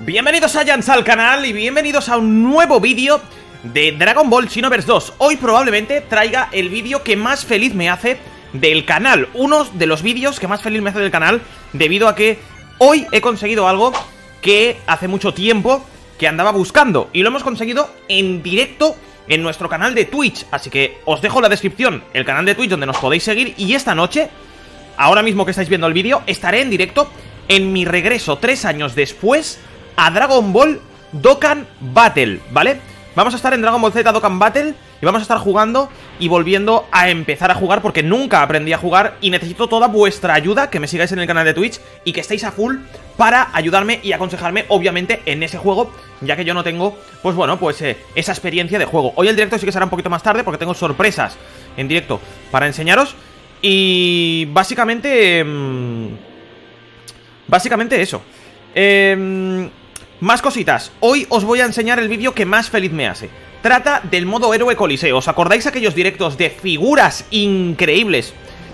Bienvenidos Saiyans al canal y bienvenidos a un nuevo vídeo de Dragon Ball Xenoverse 2. Hoy probablemente traiga el vídeo que más feliz me hace del canal. Uno de los vídeos que más feliz me hace del canal, debido a que hoy he conseguido algo que hace mucho tiempo que andaba buscando. Y lo hemos conseguido en directo en nuestro canal de Twitch. Así que os dejo en la descripción el canal de Twitch donde nos podéis seguir. Y esta noche, ahora mismo que estáis viendo el vídeo, estaré en directo en mi regreso 3 años después a Dragon Ball Dokkan Battle, ¿vale? Vamos a estar en Dragon Ball Z Dokkan Battle y vamos a estar jugando y volviendo a empezar a jugar porque nunca aprendí a jugar y necesito toda vuestra ayuda, que me sigáis en el canal de Twitch y que estéis a full para ayudarme y aconsejarme, obviamente, en ese juego, ya que yo no tengo, pues bueno, pues esa experiencia de juego. Hoy el directo sí que será un poquito más tarde porque tengo sorpresas en directo para enseñaros y básicamente... básicamente eso. Más cositas. Hoy os voy a enseñar el vídeo que más feliz me hace. Trata del modo héroe coliseo. ¿Os acordáis aquellos directos de figuras increíbles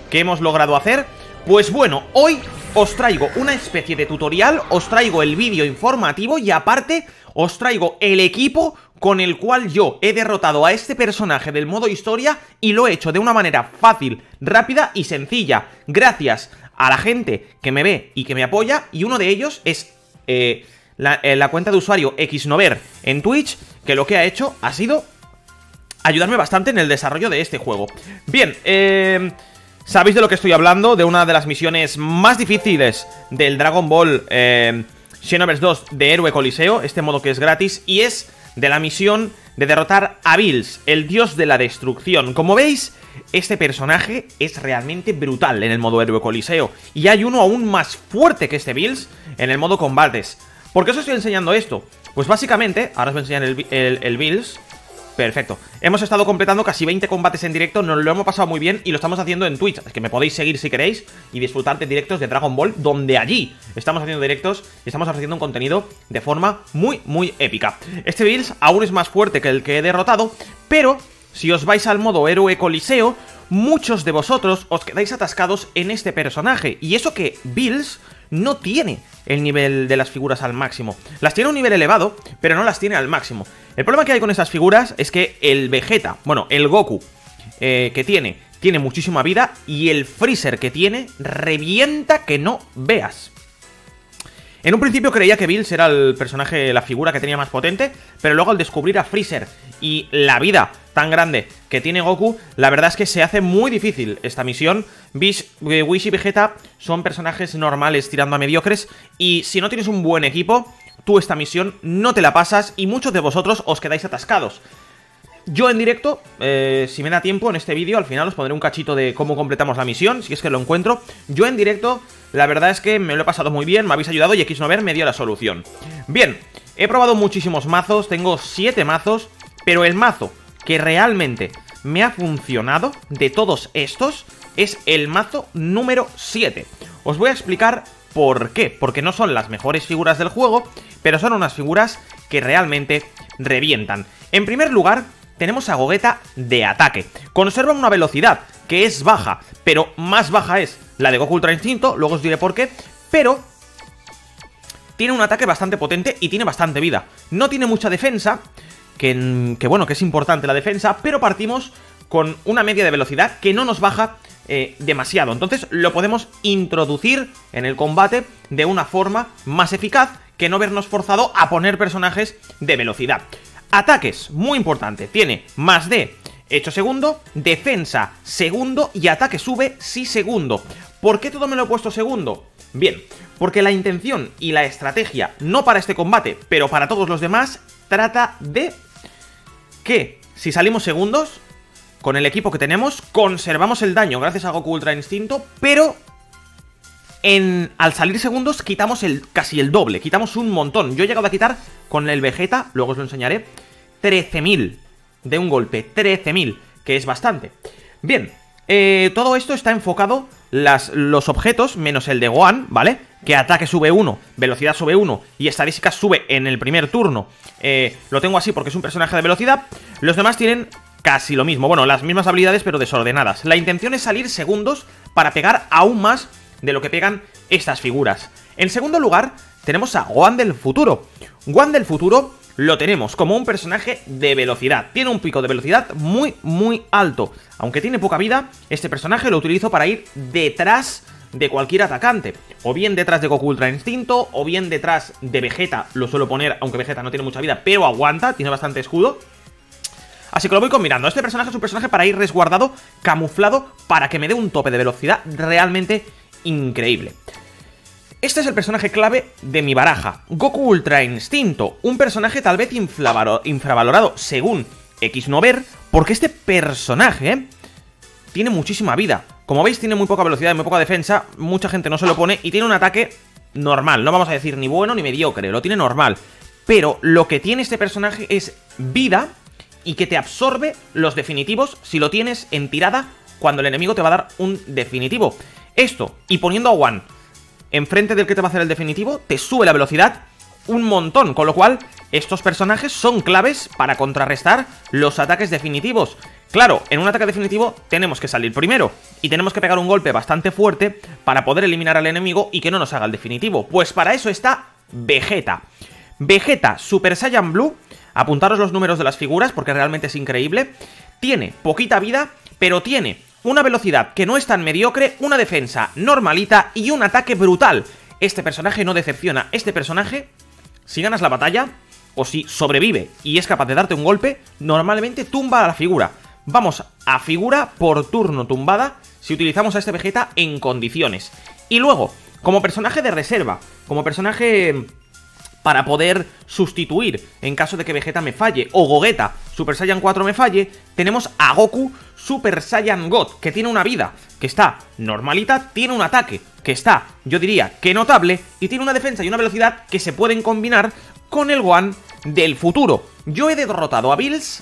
que hemos logrado hacer? Pues bueno, hoy os traigo una especie de tutorial, os traigo el vídeo informativo y aparte os traigo el equipo con el cual yo he derrotado a este personaje del modo historia y lo he hecho de una manera fácil, rápida y sencilla. Gracias a la gente que me ve y que me apoya, y uno de ellos es... la cuenta de usuario XNover en Twitch, que lo que ha hecho ha sido ayudarme bastante en el desarrollo de este juego. Bien, sabéis de lo que estoy hablando, de una de las misiones más difíciles del Dragon Ball Xenoverse 2 de Héroe Coliseo, este modo que es gratis, y es de la misión de derrotar a Bills, el dios de la destrucción. Como veis, este personaje es realmente brutal en el modo Héroe Coliseo, y hay uno aún más fuerte que este Bills en el modo combates. ¿Por qué os estoy enseñando esto? Pues básicamente, ahora os voy a enseñar el Bills. Perfecto. Hemos estado completando casi 20 combates en directo, nos lo hemos pasado muy bien y lo estamos haciendo en Twitch. Es que me podéis seguir si queréis y disfrutar de directos de Dragon Ball, donde allí estamos haciendo directos y estamos ofreciendo un contenido de forma muy, muy épica. Este Bills aún es más fuerte que el que he derrotado, pero si os vais al modo héroe coliseo, muchos de vosotros os quedáis atascados en este personaje. Y eso que Bills no tiene el nivel de las figuras al máximo. Las tiene a un nivel elevado, pero no las tiene al máximo. El problema que hay con estas figuras es que el Vegeta, bueno, el Goku que tiene muchísima vida, y el Freezer que tiene revienta que no veas. En un principio creía que Bills era el personaje, la figura que tenía más potente, pero luego al descubrir a Freezer y la vida tan grande que tiene Goku, la verdad es que se hace muy difícil esta misión. Wish y Vegeta son personajes normales tirando a mediocres, y si no tienes un buen equipo, tú esta misión no te la pasas y muchos de vosotros os quedáis atascados. Yo en directo, si me da tiempo en este vídeo, al final os pondré un cachito de cómo completamos la misión, si es que lo encuentro. Yo en directo, la verdad es que me lo he pasado muy bien, me habéis ayudado y XNover me dio la solución. Bien, he probado muchísimos mazos, tengo 7 mazos, pero el mazo que realmente me ha funcionado de todos estos es el mazo número 7. Os voy a explicar por qué, porque no son las mejores figuras del juego, pero son unas figuras que realmente revientan. En primer lugar, tenemos a Gogeta de ataque. Conserva una velocidad que es baja, pero más baja es la de Goku Ultra Instinto, luego os diré por qué, pero tiene un ataque bastante potente y tiene bastante vida. No tiene mucha defensa, que bueno, que es importante la defensa, pero partimos con una media de velocidad que no nos baja demasiado. Entonces lo podemos introducir en el combate de una forma más eficaz que no vernos forzado a poner personajes de velocidad. Ataques, muy importante, tiene más de hecho segundo, defensa segundo y ataque sube sí segundo. ¿Por qué todo me lo he puesto segundo? Bien, porque la intención y la estrategia, no para este combate, pero para todos los demás, trata de que si salimos segundos, con el equipo que tenemos, conservamos el daño gracias a Goku Ultra Instinto, pero... al salir segundos quitamos casi el doble, quitamos un montón. Yo he llegado a quitar con el Vegeta, luego os lo enseñaré, 13.000 de un golpe, 13.000, que es bastante. Bien, todo esto está enfocado, los objetos, menos el de Gohan, ¿vale? Que ataque sube 1, velocidad sube 1 y estadística sube en el primer turno. Lo tengo así porque es un personaje de velocidad. Los demás tienen casi lo mismo, bueno, las mismas habilidades pero desordenadas. La intención es salir segundos para pegar aún más de lo que pegan estas figuras. En segundo lugar, tenemos a Gohan del futuro. Gohan del futuro lo tenemos como un personaje de velocidad. Tiene un pico de velocidad muy, muy alto. Aunque tiene poca vida, este personaje lo utilizo para ir detrás de cualquier atacante. O bien detrás de Goku Ultra Instinto, o bien detrás de Vegeta. Lo suelo poner, aunque Vegeta no tiene mucha vida, pero aguanta, tiene bastante escudo. Así que lo voy combinando. Este personaje es un personaje para ir resguardado, camuflado, para que me dé un tope de velocidad realmente increíble. Este es el personaje clave de mi baraja, Goku Ultra Instinto, un personaje tal vez infravalorado según XNover, porque este personaje tiene muchísima vida. Como veis, tiene muy poca velocidad y muy poca defensa, mucha gente no se lo pone y tiene un ataque normal, no vamos a decir ni bueno ni mediocre, lo tiene normal. Pero lo que tiene este personaje es vida y que te absorbe los definitivos si lo tienes en tirada cuando el enemigo te va a dar un definitivo. Esto, y poniendo a Gohan enfrente del que te va a hacer el definitivo, te sube la velocidad un montón, con lo cual estos personajes son claves para contrarrestar los ataques definitivos. Claro, en un ataque definitivo tenemos que salir primero y tenemos que pegar un golpe bastante fuerte para poder eliminar al enemigo y que no nos haga el definitivo. Pues para eso está Vegeta. Vegeta Super Saiyan Blue, apuntaros los números de las figuras porque realmente es increíble. Tiene poquita vida, pero tiene una velocidad que no es tan mediocre, una defensa normalita y un ataque brutal. Este personaje no decepciona. Este personaje, si ganas la batalla o si sobrevive y es capaz de darte un golpe, normalmente tumba a la figura. Vamos a figura por turno tumbada si utilizamos a este Vegeta en condiciones. Y luego, como personaje de reserva, como personaje para poder sustituir en caso de que Vegeta me falle o Gogeta Super Saiyan 4 me falle, tenemos a Goku Super Saiyan God, que tiene una vida que está normalita, tiene un ataque que está, yo diría, que notable, y tiene una defensa y una velocidad que se pueden combinar con el Gohan del futuro. Yo he derrotado a Bills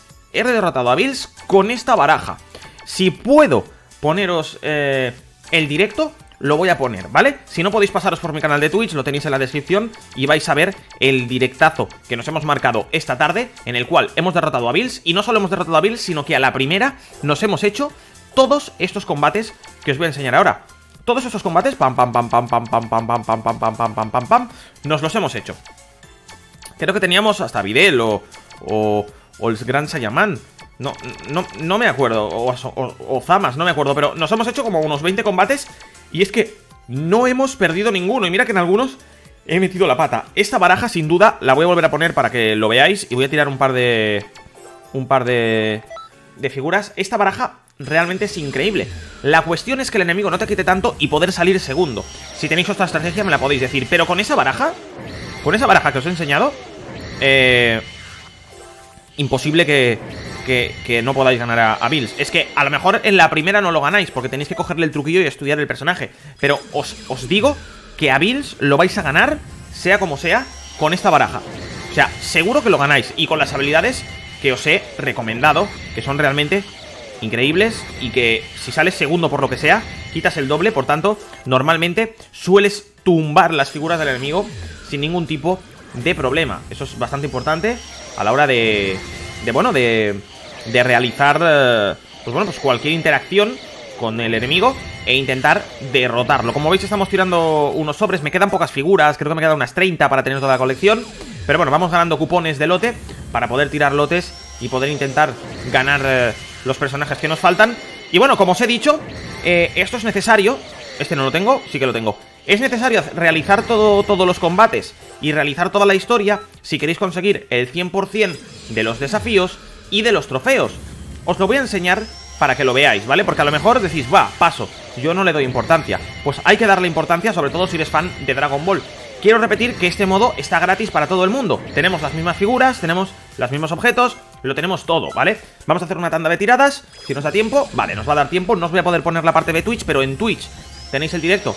con esta baraja. Si puedo poneros el directo, lo voy a poner, ¿vale? Si no podéis pasaros por mi canal de Twitch, lo tenéis en la descripción y vais a ver el directazo que nos hemos marcado esta tarde, en el cual hemos derrotado a Bills, y no solo hemos derrotado a Bills, sino que a la primera nos hemos hecho todos estos combates que os voy a enseñar ahora. Todos estos combates, pam, pam, pam, pam, pam, pam, pam, pam, pam, pam, pam, pam, pam, pam, pam, nos los hemos hecho. Creo que teníamos hasta Videl o el Gran Saiyaman. No me acuerdo, o Zamas, no me acuerdo, pero nos hemos hecho como unos 20 combates y es que no hemos perdido ninguno. Y mira que en algunos he metido la pata. Esta baraja sin duda la voy a volver a poner para que lo veáis y voy a tirar un par de figuras. Esta baraja realmente es increíble. La cuestión es que el enemigo no te quite tanto y poder salir segundo. Si tenéis otra estrategia me la podéis decir, pero con esa baraja que os he enseñado, imposible que no podáis ganar a Bills. Es que a lo mejor en la primera no lo ganáis porque tenéis que cogerle el truquillo y estudiar el personaje, pero os digo que a Bills lo vais a ganar, sea como sea, con esta baraja. O sea, seguro que lo ganáis, y con las habilidades que os he recomendado, que son realmente increíbles, y que si sales segundo por lo que sea, quitas el doble. Por tanto, normalmente sueles tumbar las figuras del enemigo sin ningún tipo de problema. Eso es bastante importante a la hora de realizar pues cualquier interacción con el enemigo e intentar derrotarlo. Como veis, estamos tirando unos sobres. Me quedan pocas figuras, creo que me quedan unas 30 para tener toda la colección, pero bueno, vamos ganando cupones de lote para poder tirar lotes y poder intentar ganar los personajes que nos faltan. Y bueno, como os he dicho, esto es necesario. Este no lo tengo, sí que lo tengo. Es necesario realizar todos los combates y realizar toda la historia si queréis conseguir el 100% de los desafíos y de los trofeos. Os lo voy a enseñar para que lo veáis, ¿vale? Porque a lo mejor decís, va, paso, yo no le doy importancia. Pues hay que darle importancia, sobre todo si eres fan de Dragon Ball. Quiero repetir que este modo está gratis para todo el mundo. Tenemos las mismas figuras, tenemos los mismos objetos, lo tenemos todo, ¿vale? Vamos a hacer una tanda de tiradas, si nos da tiempo. Vale, nos va a dar tiempo, no os voy a poder poner la parte de Twitch, pero en Twitch tenéis el directo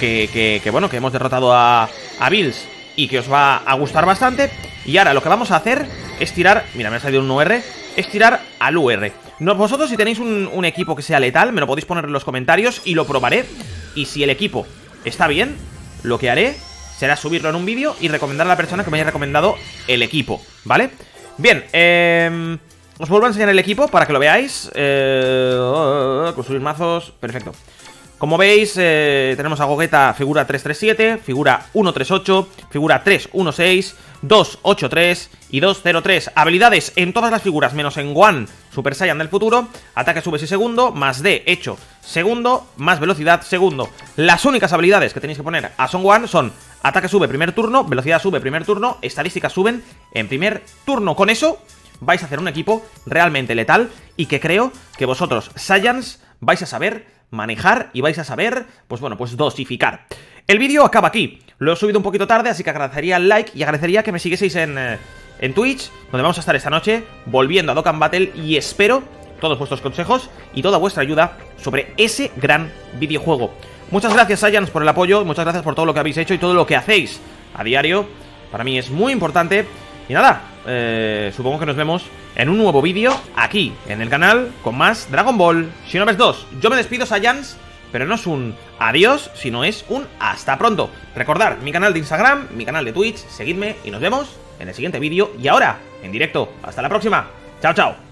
que bueno, que hemos derrotado a Bills y que os va a gustar bastante. Y ahora lo que vamos a hacer es tirar, mira, me ha salido un UR, es tirar al UR. Vosotros, si tenéis un equipo que sea letal, me lo podéis poner en los comentarios y lo probaré. Y si el equipo está bien, lo que haré será subirlo en un vídeo y recomendar a la persona que me haya recomendado el equipo, ¿vale? Bien, os vuelvo a enseñar el equipo para que lo veáis. Construir mazos, perfecto. Como veis, tenemos a Gogeta figura 337, figura 138, figura 316, 283 y 203. Habilidades en todas las figuras, menos en Gohan Super Saiyan del futuro. Ataque sube y segundo, más D hecho segundo, más velocidad segundo. Las únicas habilidades que tenéis que poner a Son Gohan son ataque sube primer turno, velocidad sube primer turno, estadísticas suben en primer turno. Con eso vais a hacer un equipo realmente letal y que creo que vosotros, Saiyans, vais a saber manejar y vais a saber, pues bueno, pues dosificar. El vídeo acaba aquí. Lo he subido un poquito tarde, así que agradecería el like y agradecería que me siguieseis en Twitch, donde vamos a estar esta noche volviendo a Dokkan Battle y espero todos vuestros consejos y toda vuestra ayuda sobre ese gran videojuego. Muchas gracias, Saiyans, por el apoyo, muchas gracias por todo lo que habéis hecho y todo lo que hacéis a diario. Para mí es muy importante. Y nada, supongo que nos vemos en un nuevo vídeo aquí en el canal con más Dragon Ball Xenoverse 2. Yo me despido, Saiyans, pero no es un adiós, sino es un hasta pronto. Recordad mi canal de Instagram, mi canal de Twitch, seguidme y nos vemos en el siguiente vídeo y ahora en directo. Hasta la próxima. Chao, chao.